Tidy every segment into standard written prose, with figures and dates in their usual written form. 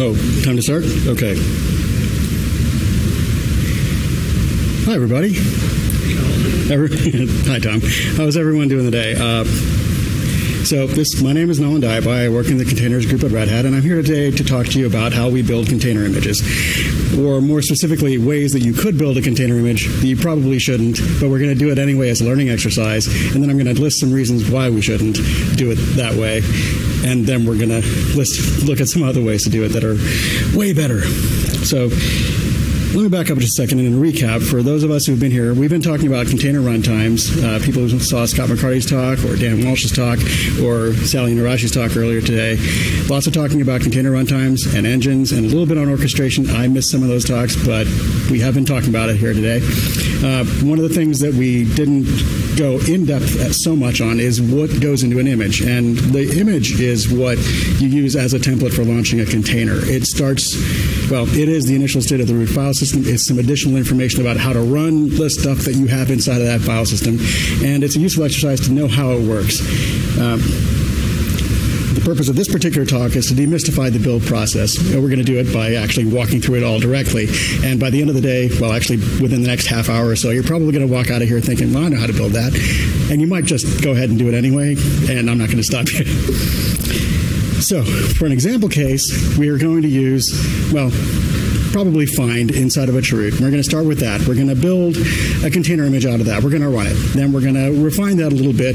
Oh, time to start? Okay. Hi, everybody. Hi, Tom. How's everyone doing today? My name is Nolan Dye. I work in the containers group at Red Hat, and I'm here today to talk to you about how we build container images, or more specifically, ways that you could build a container image that you probably shouldn't, but we're going to do it anyway as a learning exercise, and then I'm going to list some reasons why we shouldn't do it that way, and then we're going to look at some other ways to do it that are way better. So, let me back up just a second and recap. For those of us who've been here, we've been talking about container runtimes. People who saw Scott McCarty's talk, or Dan Walsh's talk, or Sally Narashi's talk earlier today. Lots of talking about container runtimes and engines and a little bit on orchestration. I missed some of those talks, but we have been talking about it here today. One of the things that we didn't go in depth so much on is what goes into an image. And the image is what you use as a template for launching a container. It starts, well, it is the initial state of the root file system. It's some additional information about how to run the stuff that you have inside of that file system. And it's a useful exercise to know how it works. The purpose of this particular talk is to demystify the build process. And we're going to do it by actually walking through it all directly. And by the end of the day, well, actually within the next half hour or so, you're probably going to walk out of here thinking, well, I know how to build that. And you might just go ahead and do it anyway, and I'm not going to stop you. So for an example case, we are going to use, well, probably find inside of a cheroot. We're going to start with that. We're going to build a container image out of that. We're going to run it. Then we're going to refine that a little bit.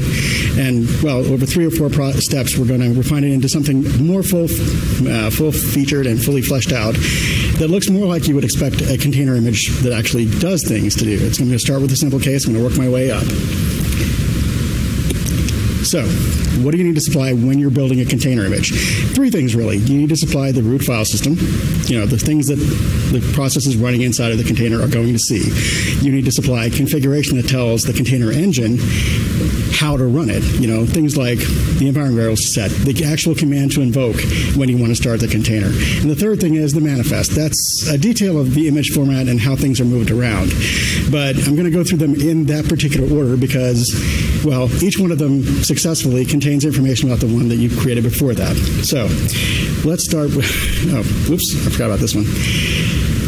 And, well, over 3 or 4 steps, we're going to refine it into something more full-featured and fully fleshed out that looks more like you would expect a container image that actually does things to do. It's going to start with a simple case. I'm going to work my way up. So, what do you need to supply when you're building a container image? 3 things, really. You need to supply the root file system. You know, the things that the processes running inside of the container are going to see. You need to supply configuration that tells the container engine how to run it. You know, things like the environment variables set, the actual command to invoke when you want to start the container. And the third thing is the manifest. That's a detail of the image format and how things are moved around. But I'm going to go through them in that particular order because, well, each one of them successfully contains information about the one that you created before that. So let's start with, oh, whoops, I forgot about this one.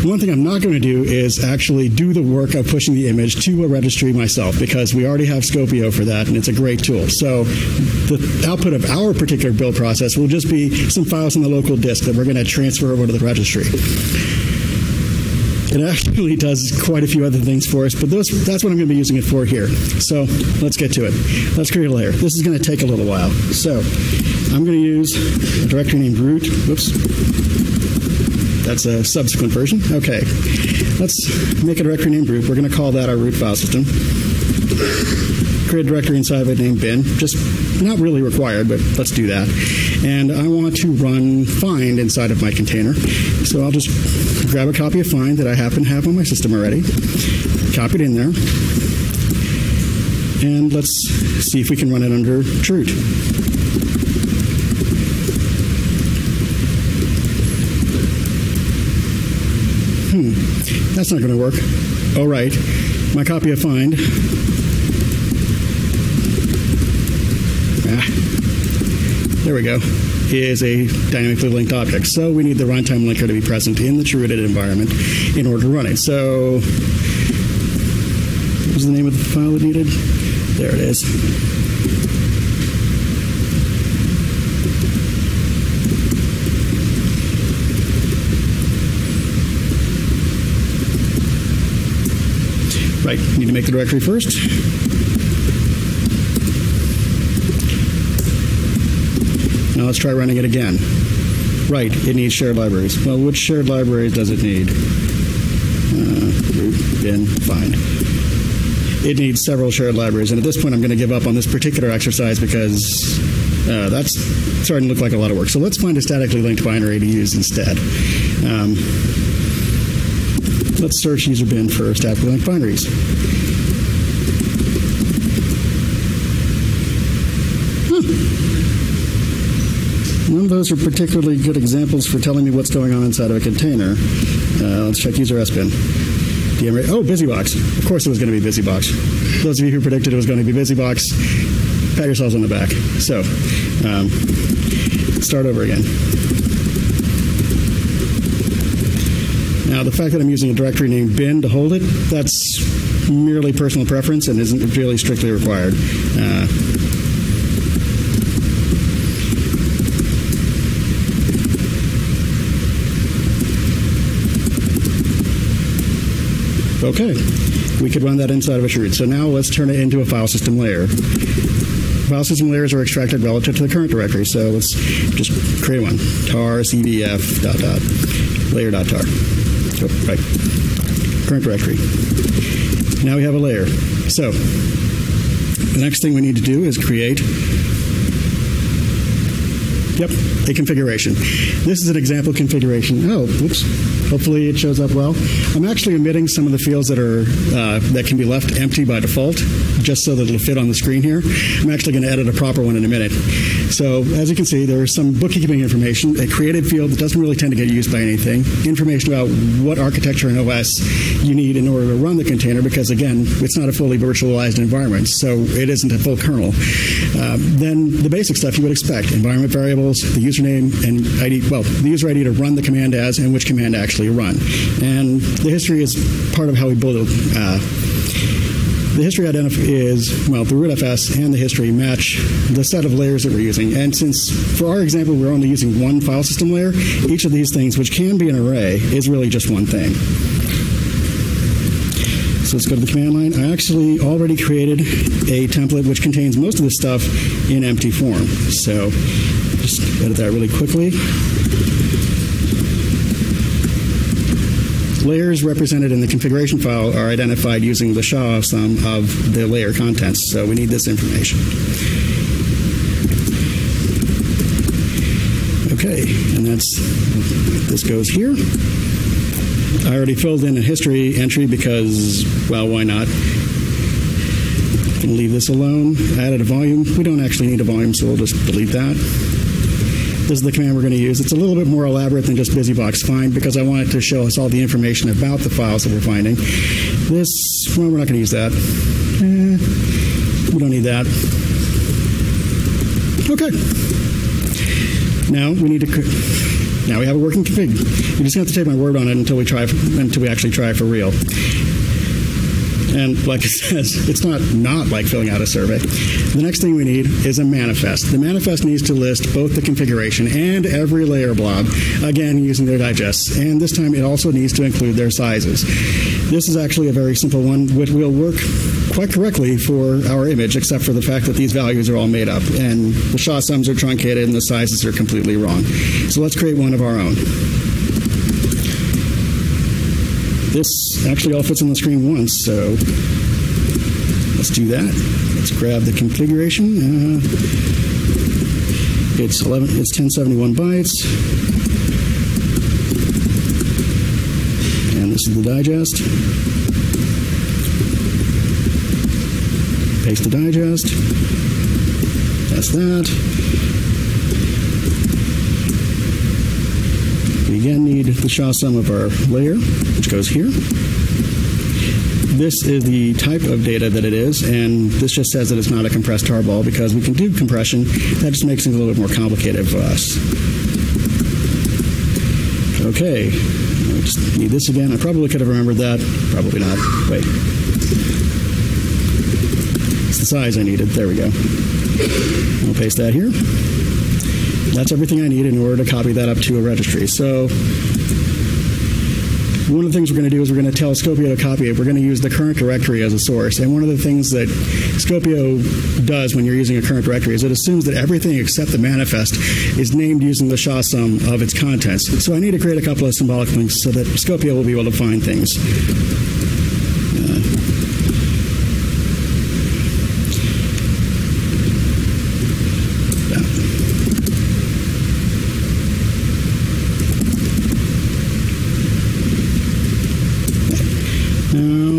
One thing I'm not going to do is actually do the work of pushing the image to a registry myself, because we already have Skopeo for that, and it's a great tool. So the output of our particular build process will just be some files on the local disk that we're going to transfer over to the registry. It actually does quite a few other things for us, but that's what I'm going to be using it for here. So let's get to it. Let's create a layer. This is going to take a little while. So I'm going to use a directory named root. Whoops. That's a subsequent version. Okay. Let's make a directory named root. We're going to call that our root file system. Create a directory inside of it named bin. Just not really required, but let's do that. And I want to run find inside of my container. So I'll just grab a copy of find that I happen to have on my system already. Copy it in there. And let's see if we can run it under root. That's not going to work. All right. My copy of find. There we go. Is a dynamically linked object. So we need the runtime linker to be present in the rooted environment in order to run it. So, what was the name of the file it needed? There it is. Right, need to make the directory first. Now let's try running it again. Right, it needs shared libraries. Well, which shared libraries does it need? Root, bin, find. It needs several shared libraries, and at this point I'm going to give up on this particular exercise because that's starting to look like a lot of work. So let's find a statically linked binary to use instead. Let's search user bin for statically linked binaries. None of those are particularly good examples for telling me what's going on inside of a container. Let's check user sbin. Oh, BusyBox. Of course it was going to be BusyBox. Those of you who predicted it was going to be BusyBox, pat yourselves on the back. So, start over again. Now, the fact that I'm using a directory named bin to hold it, that's merely personal preference and isn't really strictly required. Okay, we could run that inside of a root. So now let's turn it into a file system layer. File system layers are extracted relative to the current directory, so let's just create one. Tar cdf dot dot layer dot tar. Oh, right. Current directory. Now we have a layer. So the next thing we need to do is create a configuration. This is an example configuration. Oh, whoops. Hopefully it shows up well. I'm actually omitting some of the fields that are that can be left empty by default, just so that it'll fit on the screen here. I'm actually going to edit a proper one in a minute. So as you can see, there's some bookkeeping information, a created field that doesn't really tend to get used by anything, information about what architecture and OS you need in order to run the container, because again, it's not a fully virtualized environment, so it isn't a full kernel. Then the basic stuff you would expect, environment variable, the username and ID, well, the user ID to run the command as and which command to actually run. And the history is part of how we build it. The history identifier is, well, the rootfs and the history match the set of layers that we're using. And since, for our example, we're only using one file system layer, each of these things, which can be an array, is really just one thing. So let's go to the command line. I actually already created a template which contains most of this stuff in empty form. So just edit that really quickly. Layers represented in the configuration file are identified using the SHA-sum of the layer contents. So we need this information. Okay, and that's, this goes here. I already filled in a history entry because, well, why not? I'm going to leave this alone. I added a volume. We don't actually need a volume, so we'll just delete that. This is the command we're going to use. It's a little bit more elaborate than just BusyBox find because I wanted to show us all the information about the files that we're finding. This, well, we're not going to use that. We don't need that. Okay. Now we need to... Now we have a working config. You just have to take my word on it until we actually try for real. And like it says, it's not like filling out a survey. The next thing we need is a manifest. The manifest needs to list both the configuration and every layer blob, again, using their digests. And this time it also needs to include their sizes. This is actually a very simple one, which will work quite correctly for our image, except for the fact that these values are all made up. And the SHA sums are truncated and the sizes are completely wrong. So let's create one of our own. This actually all fits on the screen once, so let's do that. Let's grab the configuration. It's 1071 bytes. And this is the digest. Paste the digest. That's that. We again need the SHA sum of our layer, which goes here. This is the type of data that it is, and this just says that it's not a compressed tarball because we can do compression. That just makes it a little bit more complicated for us. Okay, we just need this again. I probably could have remembered that. Probably not. Wait. It's the size I needed. There we go. We'll paste that here. That's everything I need in order to copy that up to a registry. So one of the things we're going to do is we're going to tell Skopeo to copy it. We're going to use the current directory as a source. And one of the things that Skopeo does when you're using a current directory is it assumes that everything except the manifest is named using the SHA sum of its contents. So I need to create a couple of symbolic links so that Skopeo will be able to find things.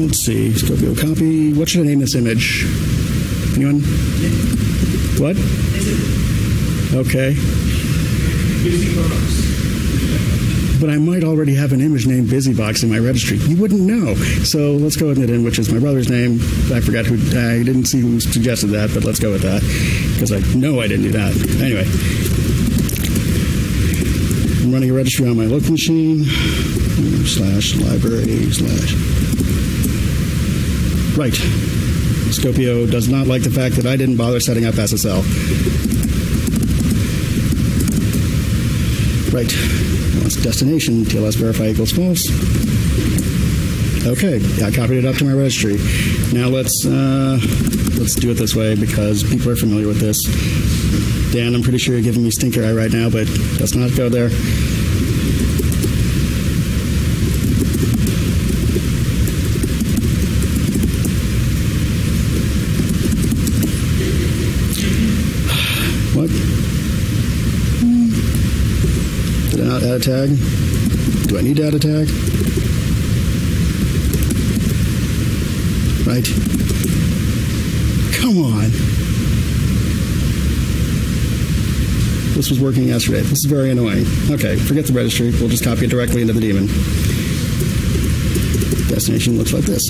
Let's see, Skopeo copy. What should I name this image? Anyone? What? Okay. BusyBox. But I might already have an image named BusyBox in my registry. You wouldn't know. So let's go with Nitin, which is my brother's name. I forgot who, I didn't see who suggested that, but let's go with that. Because I know I didn't do that. Anyway. I'm running a registry on my local machine. /library/. Right. Skopeo does not like the fact that I didn't bother setting up SSL. Right. Wants destination, TLS verify equals false. Okay, I copied it up to my registry. Now let's do it this way because people are familiar with this. Dan, I'm pretty sure you're giving me stinker eye right now, but let's not go there. Add a tag? Do I need to add a tag? Right. Come on. This was working yesterday. This is very annoying. Okay, forget the registry. We'll just copy it directly into the daemon. Destination looks like this.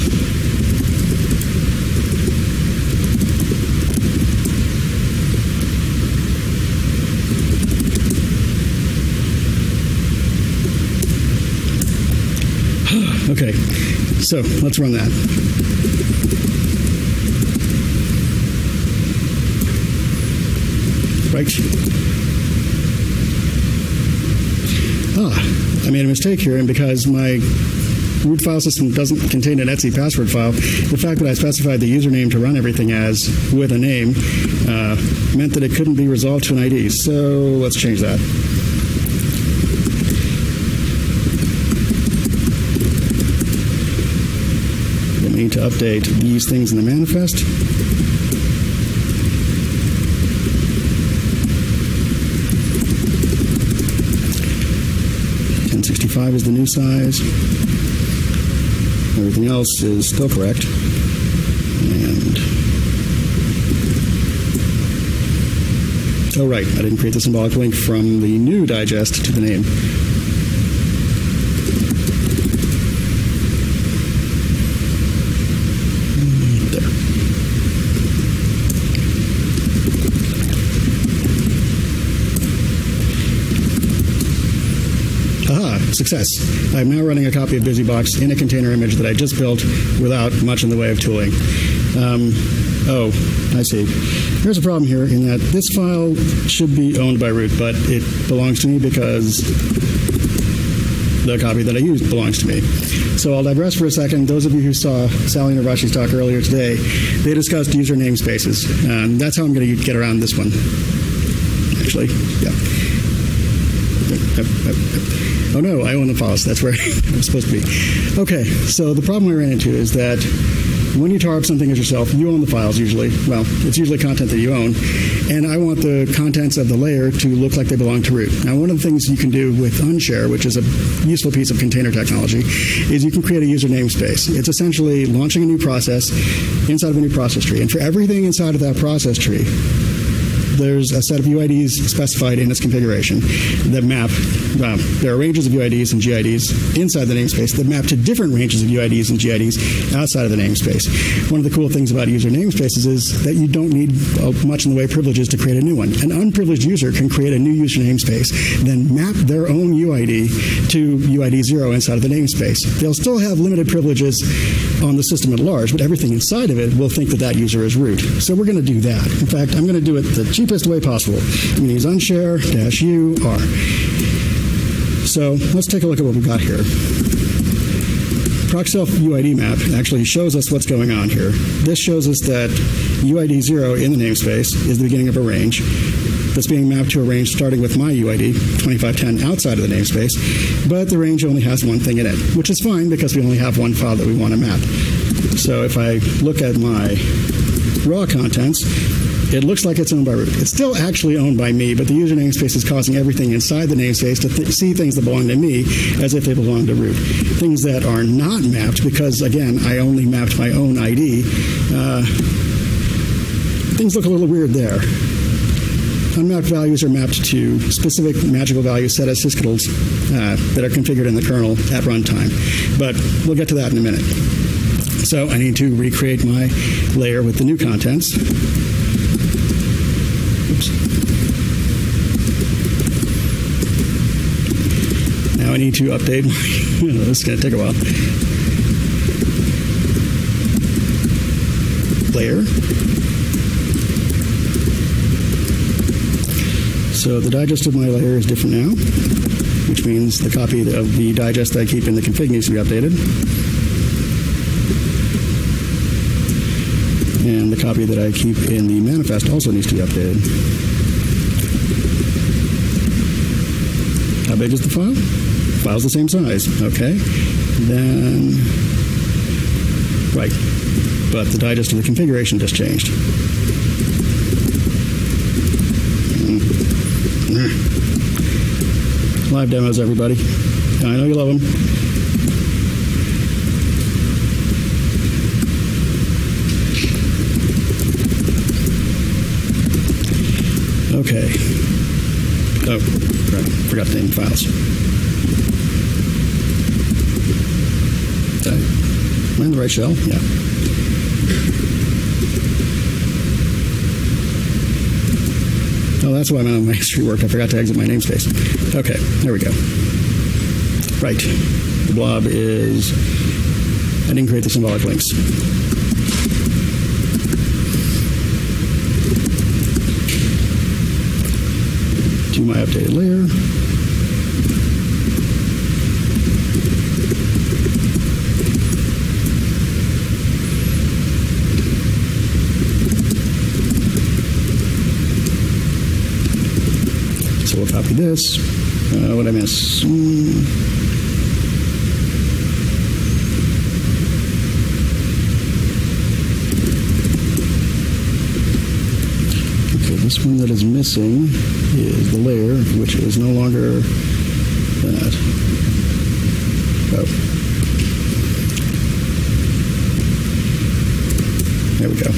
Okay, so let's run that. Right. I made a mistake here, and because my root file system doesn't contain an etsy password file, the fact that I specified the username to run everything as with a name meant that it couldn't be resolved to an ID. So let's change that. Need to update these things in the manifest. $1065 is the new size. Everything else is still correct. And oh right, I didn't create the symbolic link from the new digest to the name. Success. I'm now running a copy of BusyBox in a container image that I just built without much in the way of tooling. Oh, I see. There's a problem here in that this file should be owned by root, but it belongs to me because the copy that I used belongs to me. So I'll digress for a second. Those of you who saw Sally Narvashi's talk earlier today, they discussed user namespaces. That's how I'm going to get around this one. Actually, yeah. Oh no, I own the files. That's where I'm supposed to be. Okay, so the problem I ran into is that when you tar up something as yourself, you own the files usually. Well, it's usually content that you own. And I want the contents of the layer to look like they belong to root. Now, one of the things you can do with unshare, which is a useful piece of container technology, is you can create a user namespace. It's essentially launching a new process inside of a new process tree. And for everything inside of that process tree, there's a set of UIDs specified in its configuration that map. There are ranges of UIDs and GIDs inside the namespace that map to different ranges of UIDs and GIDs outside of the namespace. One of the cool things about user namespaces is that you don't need much in the way of privileges to create a new one. An unprivileged user can create a new user namespace, then map their own UID to UID0 inside of the namespace. They'll still have limited privileges on the system at large, but everything inside of it will think that that user is root. So we're going to do that. In fact, I'm going to do it the cheapest way possible. I'm going to use unshare -ur. So let's take a look at what we've got here. Procself UID map actually shows us what's going on here. This shows us that UID0 in the namespace is the beginning of a range that's being mapped to a range starting with my UID, 2510, outside of the namespace, but the range only has one thing in it, which is fine because we only have one file that we want to map. So if I look at my raw contents, it looks like it's owned by root. It's still actually owned by me, but the user namespace is causing everything inside the namespace to see things that belong to me as if they belong to root. Things that are not mapped, because again, I only mapped my own ID, things look a little weird there. Unmapped values are mapped to specific magical values set as sysctls that are configured in the kernel at runtime. But we'll get to that in a minute. So I need to recreate my layer with the new contents. Oops. Now I I need to update. This is going to take a while. Layer. So the digest of my layer is different now, which means the copy of the digest that I keep in the config needs to be updated. And the copy that I keep in the manifest also needs to be updated. How big is the file? The file's the same size. Okay. Then, right. But the digest of the configuration just changed. Live demos, everybody. I know you love them. Okay. Oh. I forgot the name files. Am I in the right shell? Yeah. Oh, that's why I'm on my history work. I forgot to exit my namespace. Okay, there we go. Right. The blob is... I didn't create the symbolic links. To my updated layer. So we'll copy this. What did I miss? This one that is missing is the layer, which is no longer that. Oh. There we go.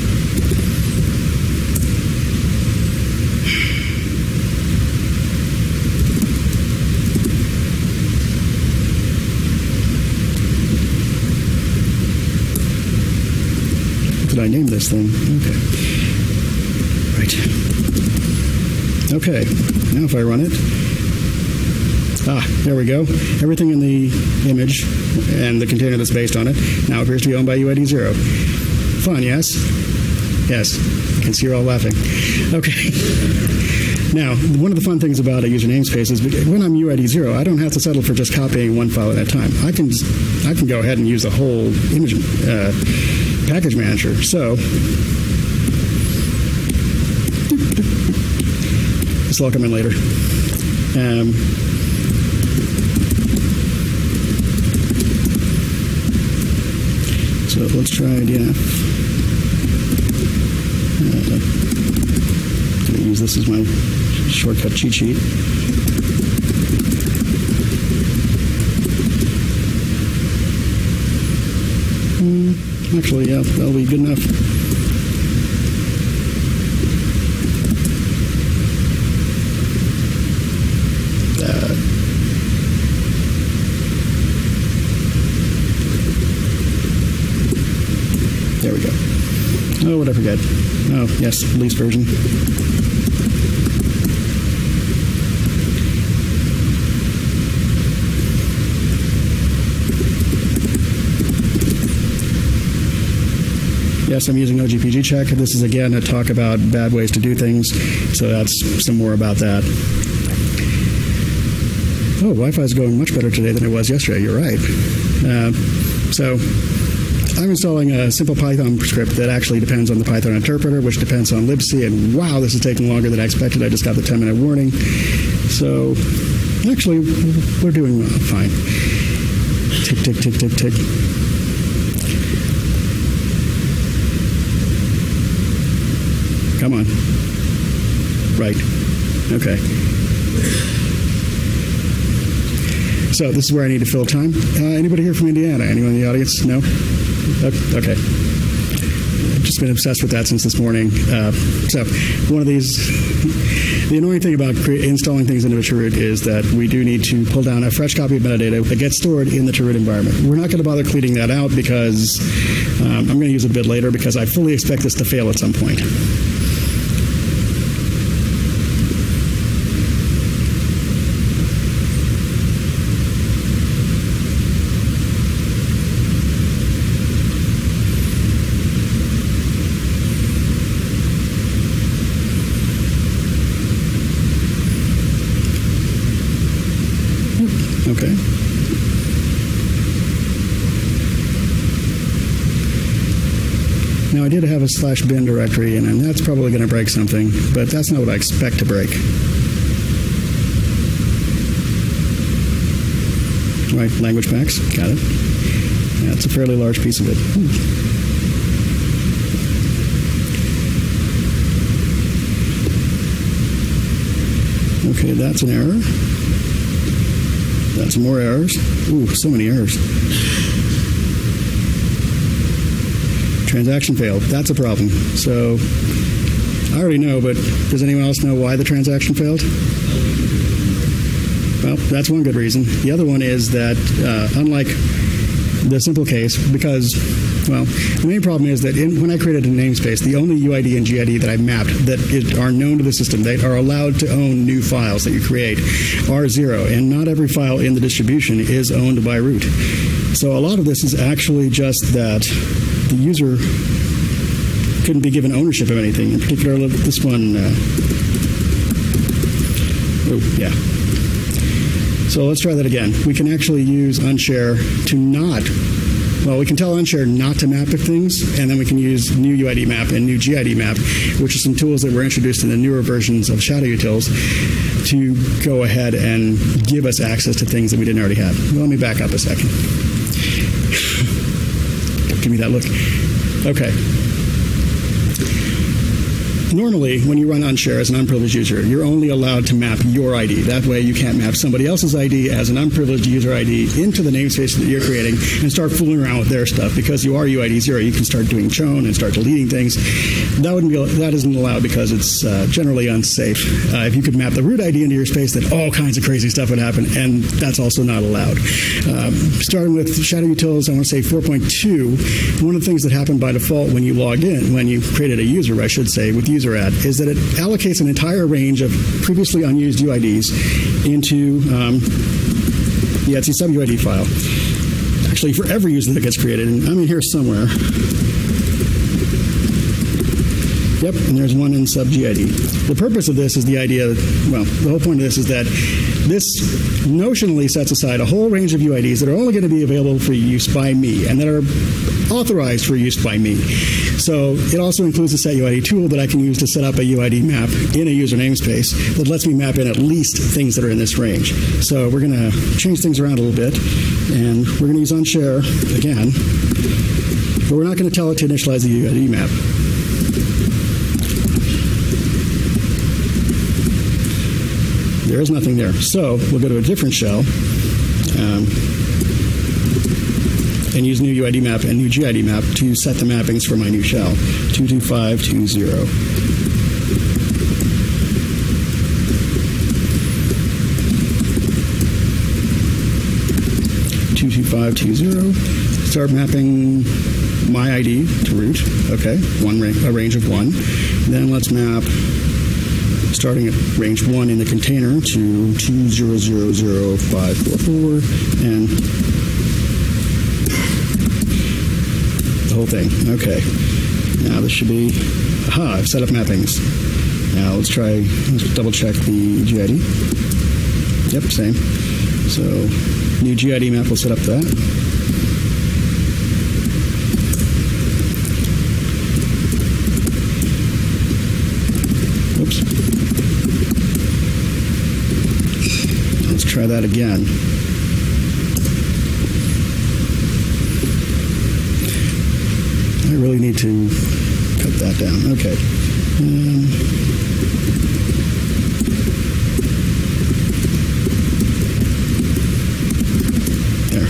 Did I name this thing? Okay. Right. Okay, now if I run it, there we go. Everything in the image and the container that's based on it now appears to be owned by UID0. Fun, yes? Yes, I can see you're all laughing. Okay. Now, one of the fun things about a user namespace is when I'm UID0, I don't have to settle for just copying one file at a time. I can go ahead and use the whole image package manager. So. This will all come in later. So let's try DNF. I'm going to use this as my shortcut cheat sheet. Actually, yeah, that'll be good enough. There we go. Oh, what I forget. Oh, yes, least version. Yes, I'm using OGPG check. This is, again, a talk about bad ways to do things. So that's some more about that. Oh, Wi-Fi is going much better today than it was yesterday. You're right. So... I'm installing a simple Python script that actually depends on the Python interpreter, which depends on libc, and wow, this is taking longer than I expected. I just got the 10-minute warning. So, actually, we're doing fine. Tick, tick, tick, tick, tick. Come on. Right. Okay. So, this is where I need to fill time. Anybody here from Indiana? Anyone in the audience? No? Okay. I've just been obsessed with that since this morning. So, one of these... The annoying thing about installing things into a TruRoot is that we do need to pull down a fresh copy of metadata that gets stored in the TruRoot environment. We're not going to bother cleaning that out because I'm going to use a bit later because I fully expect this to fail at some point. Okay. Now I did have a /bin directory in it, and that's probably going to break something, but that's not what I expect to break. Right, language packs, got it. That's a fairly large piece of it. Hmm. Okay, that's an error. That's more errors. Ooh, so many errors. Transaction failed. That's a problem. So I already know, but does anyone else know why the transaction failed? Well, that's one good reason. The other one is that, unlike the simple case, because, well, the main problem is that when I created a namespace, the only UID and GID that I mapped that are known to the system, they are allowed to own new files that you create, are 0, and not every file in the distribution is owned by root. So a lot of this is actually just that the user couldn't be given ownership of anything. In particular, look at this one. Oh, yeah. So let's try that again. We can actually use unshare to not, well, we can tell unshare not to map to things, and then we can use new UID map and new GID map, which are some tools that were introduced in the newer versions of shadow utils to go ahead and give us access to things that we didn't already have. Well, let me back up a second. Give me that look. Okay. Normally, when you run unshare as an unprivileged user, you're only allowed to map your ID. That way, you can't map somebody else's ID as an unprivileged user ID into the namespace that you're creating and start fooling around with their stuff. Because you are UID 0, you can start doing chown and start deleting things. That wouldn't be, that isn't allowed because it's generally unsafe. If you could map the root ID into your space, then all kinds of crazy stuff would happen, and that's also not allowed. Starting with shadow utils, I want to say 4.2, one of the things that happened by default when you logged in, when you created a user, I should say, with user add, is that it allocates an entire range of previously unused UIDs into the Etsy sub-UID file. Actually, for every user that gets created, and I'm in here somewhere. Yep, and there's one in sub-GID. The purpose of this is the idea, well, the whole point of this is that this notionally sets aside a whole range of UIDs that are only going to be available for use by me and that are authorized for use by me. So it also includes a set UID tool that I can use to set up a UID map in a user namespace that lets me map in at least things that are in this range. So we're going to change things around a little bit, and we're going to use unshare again, but we're not going to tell it to initialize the UID map. There is nothing there. So we'll go to a different shell and use new UID map and new GID map to set the mappings for my new shell, 22520. Start mapping my ID to root. Okay, a range of 1. Then let's map starting at range 1 in the container to 2000544 and the whole thing. Okay. Now this should be, aha, I've set up mappings. Now let's try, let's double check the GID. Yep, same. So new GID map will set up that. Try that again. I really need to cut that down. Okay. There.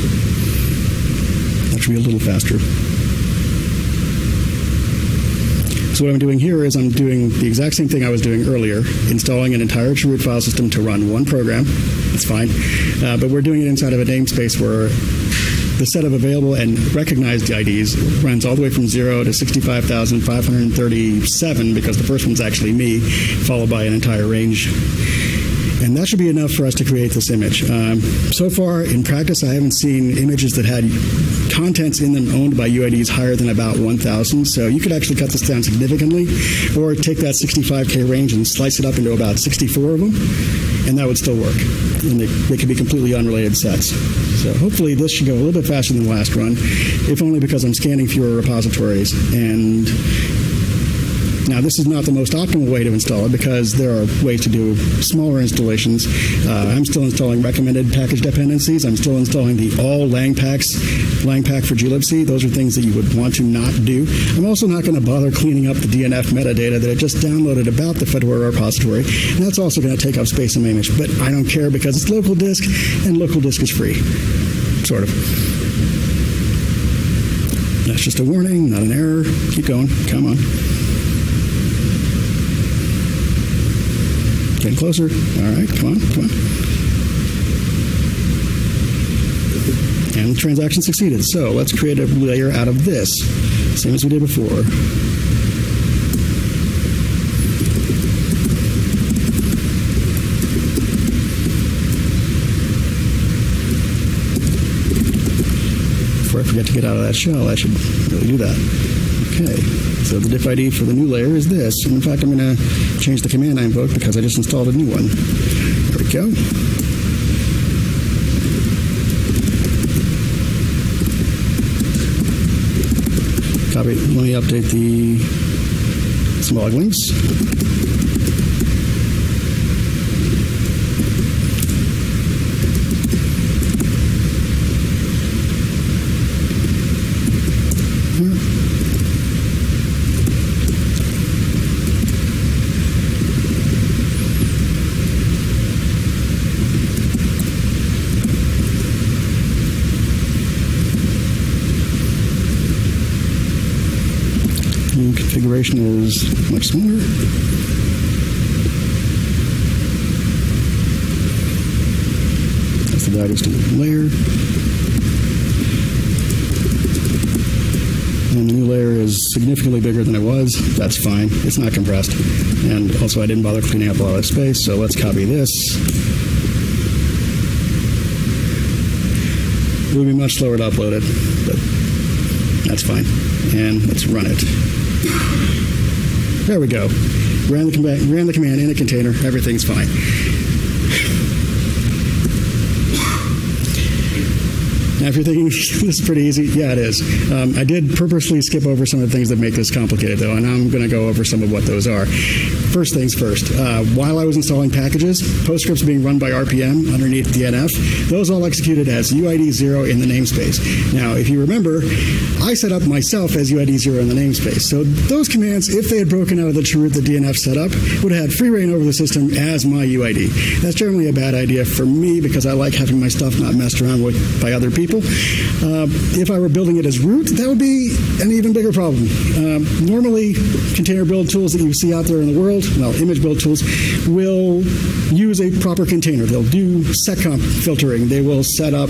That should be a little faster. So what I'm doing here is I'm doing the exact same thing I was doing earlier, installing an entire root file system to run one program. That's fine. But we're doing it inside of a namespace where the set of available and recognized IDs runs all the way from 0 to 65,537, because the first one's actually me, followed by an entire range. And that should be enough for us to create this image. So far, in practice, I haven't seen images that had contents in them owned by UIDs higher than about 1,000. So you could actually cut this down significantly, or take that 65K range and slice it up into about 64 of them, and that would still work. And they could be completely unrelated sets. So hopefully this should go a little bit faster than the last run, if only because I'm scanning fewer repositories. And now, this is not the most optimal way to install it, because there are ways to do smaller installations. I'm still installing recommended package dependencies. I'm still installing the all langpack for glibc. Those are things that you would want to not do. I'm also not going to bother cleaning up the DNF metadata that I just downloaded about the Fedora repository. And that's also going to take up space in my image. But I don't care, because it's local disk, and local disk is free, sort of. That's just a warning, not an error. Keep going. Come on. Getting closer. All right, come on, come on. And the transaction succeeded. So let's create a layer out of this, same as we did before. Before I forget to get out of that shell, I should really do that. Okay, so the diff ID for the new layer is this. And in fact, I'm going to change the command I invoked, because I just installed a new one. There we go. Copy. Let me update the symbolic links. Configuration is much smaller. That's the values to the layer. And the new layer is significantly bigger than it was. That's fine. It's not compressed. And also, I didn't bother cleaning up a lot of space, so let's copy this. It will be much slower to upload it, but that's fine. And let's run it. There we go. Ran the command in a container. Everything's fine. Now, if you're thinking, this is pretty easy, yeah, it is. I did purposely skip over some of the things that make this complicated, though, and I'm going to go over some of what those are. First things first, while I was installing packages, PostScripts being run by RPM underneath DNF, those all executed as UID0 in the namespace. Now, if you remember, I set up myself as UID0 in the namespace. So those commands, if they had broken out of the cheroot the DNF set up, would have had free reign over the system as my UID. That's generally a bad idea for me, because I like having my stuff not messed around with by other people. If I were building it as root, that would be an even bigger problem. Normally, container build tools that you see out there in the world, well, image build tools, will use a proper container. They'll do seccomp filtering. They will set up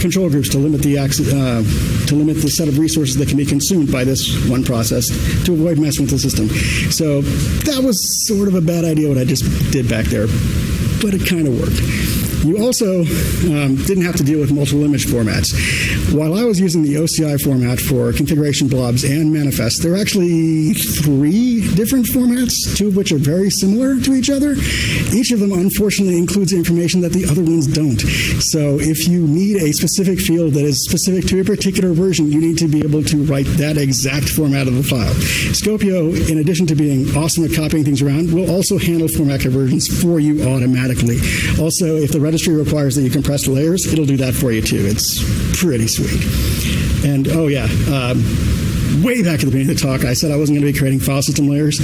control groups to limit the access, to limit the set of resources that can be consumed by this one process to avoid messing with the system. So that was sort of a bad idea what I just did back there, but it kind of worked. You also didn't have to deal with multiple image formats. While I was using the OCI format for configuration blobs and manifests, there are actually three different formats, two of which are very similar to each other. Each of them, unfortunately, includes information that the other ones don't. So if you need a specific field that is specific to a particular version, you need to be able to write that exact format of the file. Skopeo, in addition to being awesome at copying things around, will also handle format conversions for you automatically. Also, if the registry requires that you compress the layers, it'll do that for you too. It's pretty sweet. And oh yeah, way back at the beginning of the talk, I said I wasn't going to be creating file system layers,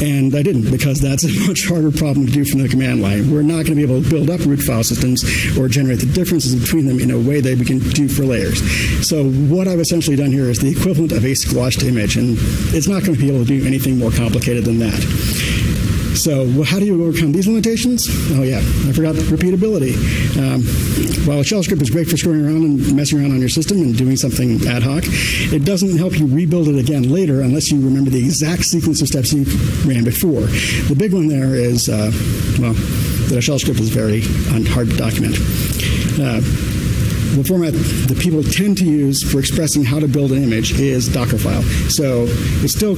and I didn't, because that's a much harder problem to do from the command line. We're not going to be able to build up root file systems or generate the differences between them in a way that we can do for layers. So what I've essentially done here is the equivalent of a squashed image, and it's not going to be able to do anything more complicated than that. So how do you overcome these limitations? Oh yeah, I forgot the repeatability. While shell script is great for screwing around and messing around on your system and doing something ad hoc, it doesn't help you rebuild it again later unless you remember the exact sequence of steps you ran before. The big one there is, well, the shell script is very hard to document. The format that people tend to use for expressing how to build an image is Dockerfile. So it's still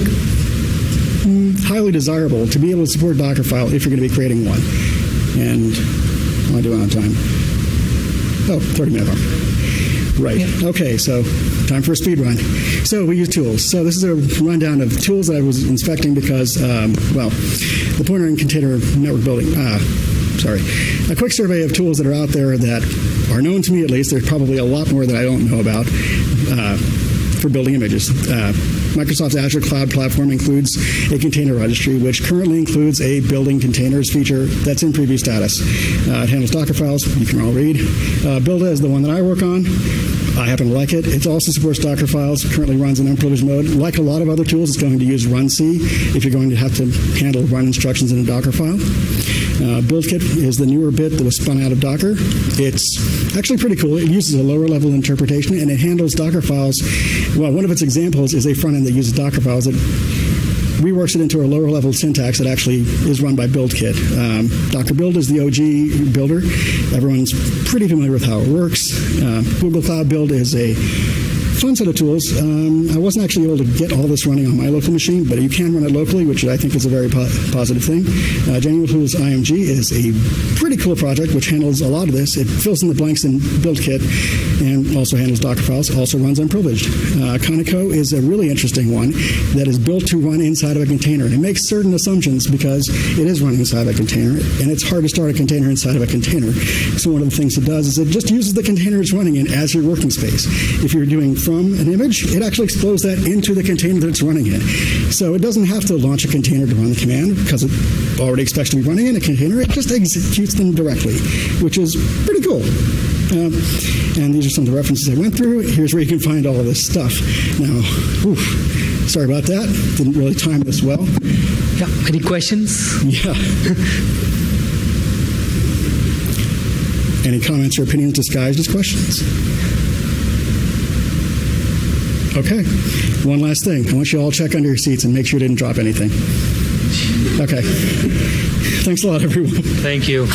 highly desirable to be able to support Dockerfile if you're going to be creating one. And am I doing on time? Oh, 30-minute mark. Right. Yeah. Okay, so time for a speed run. So we use tools. So this is a rundown of tools that I was inspecting because, well, the pointer and container network building. Sorry. A quick survey of tools that are out there that are known to me, at least. There's probably a lot more that I don't know about for building images. Microsoft's Azure Cloud Platform includes a container registry, which currently includes a building containers feature that's in preview status. It handles Docker files, you can all read. Buildah is the one that I work on. I happen to like it. It also supports Docker files, currently runs in unprivileged mode. Like a lot of other tools, it's going to use RunC if you're going to have to handle run instructions in a Docker file. BuildKit is the newer bit that was spun out of Docker. It's actually pretty cool. It uses a lower level interpretation and it handles Docker files. Well, one of its examples is a front end that uses Docker files that reworks it into a lower level syntax that actually is run by BuildKit. Docker Build is the OG builder. Everyone's pretty familiar with how it works. Google Cloud Build is a fun set of tools. I wasn't actually able to get all this running on my local machine, but you can run it locally, which I think is a very positive thing. January Tools IMG is a pretty cool project which handles a lot of this. It fills in the blanks in BuildKit and also handles Docker files, also runs unprivileged. Conico is a really interesting one that is built to run inside of a container. And it makes certain assumptions because it is running inside of a container, and it's hard to start a container inside of a container. So one of the things it does is it just uses the container it's running in as your working space. If you're doing from an image, it actually explodes that into the container that it's running in. So it doesn't have to launch a container to run the command because it already expects to be running in a container. It just executes them directly, which is pretty cool. And these are some of the references I went through. Here's where you can find all of this stuff. Now, oof, sorry about that. Didn't really time this well. Yeah, any questions? Yeah. Any comments or opinions disguised as questions? Okay, one last thing. I want you all to check under your seats and make sure you didn't drop anything. Okay. Thanks a lot, everyone. Thank you.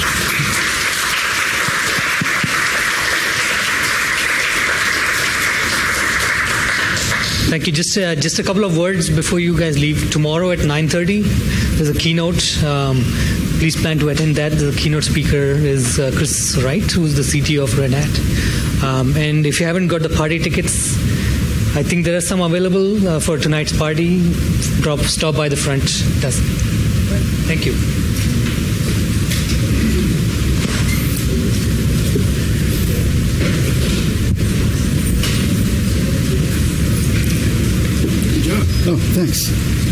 Thank you. Just a couple of words before you guys leave. Tomorrow at 9:30, there's a keynote. Please plan to attend that. The keynote speaker is Chris Wright, who's the CTO of Red Hat. And if you haven't got the party tickets, I think there are some available for tonight's party. Stop by the front desk. Thank you. Good job. Oh, thanks.